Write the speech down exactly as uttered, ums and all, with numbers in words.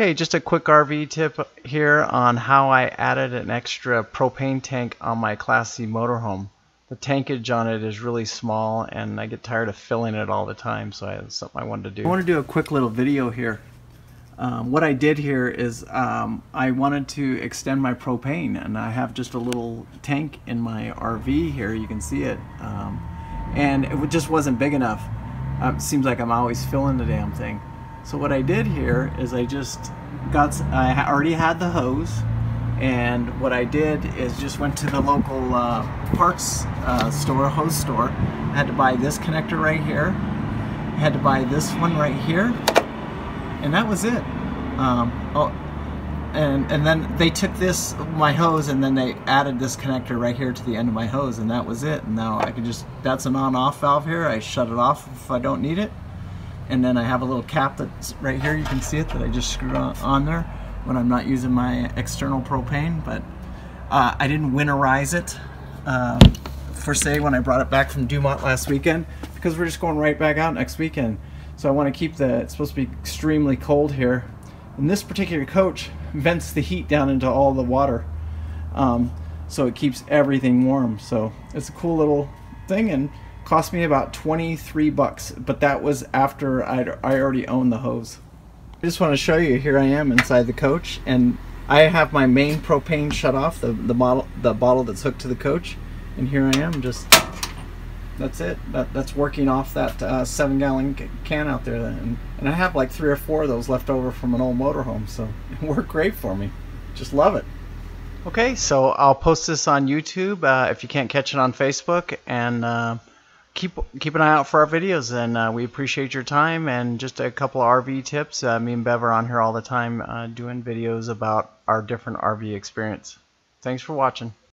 Okay, just a quick R V tip here on how I added an extra propane tank on my Class C motorhome. The tankage on it is really small and I get tired of filling it all the time, so it's something I wanted to do. I want to do a quick little video here. Um, what I did here is um, I wanted to extend my propane, and I have just a little tank in my R V here, you can see it, um, and it just wasn't big enough. Um, seems like I'm always filling the damn thing. So what I did here is I just got, I already had the hose, and what I did is just went to the local uh, parts uh, store, hose store. I had to buy this connector right here, I had to buy this one right here, and that was it. Um, oh, and, and then they took this, my hose, and then they added this connector right here to the end of my hose, and that was it. And now I can just, that's an on-off valve here, I shut it off if I don't need it. And then I have a little cap that's right here, you can see it, that I just screwed on there when I'm not using my external propane. But uh, I didn't winterize it uh, for say when I brought it back from Dumont last weekend, because we're just going right back out next weekend. So I want to keep the, it's supposed to be extremely cold here. And this particular coach vents the heat down into all the water. Um, so it keeps everything warm. So it's a cool little thing, and cost me about twenty-three bucks, but that was after I'd, I already owned the hose. I just want to show you, here I am inside the coach, and I have my main propane shut off, the, the, model, the bottle that's hooked to the coach. And here I am, just, that's it. That, that's working off that uh, seven gallon can out there. And, and I have like three or four of those left over from an old motorhome, so it worked great for me. Just love it. Okay, so I'll post this on YouTube uh, if you can't catch it on Facebook, and uh, keep keep an eye out for our videos. And uh, we appreciate your time, and just a couple of R V tips. Uh, me and Bev are on here all the time uh, doing videos about our different R V experience. Thanks for watching.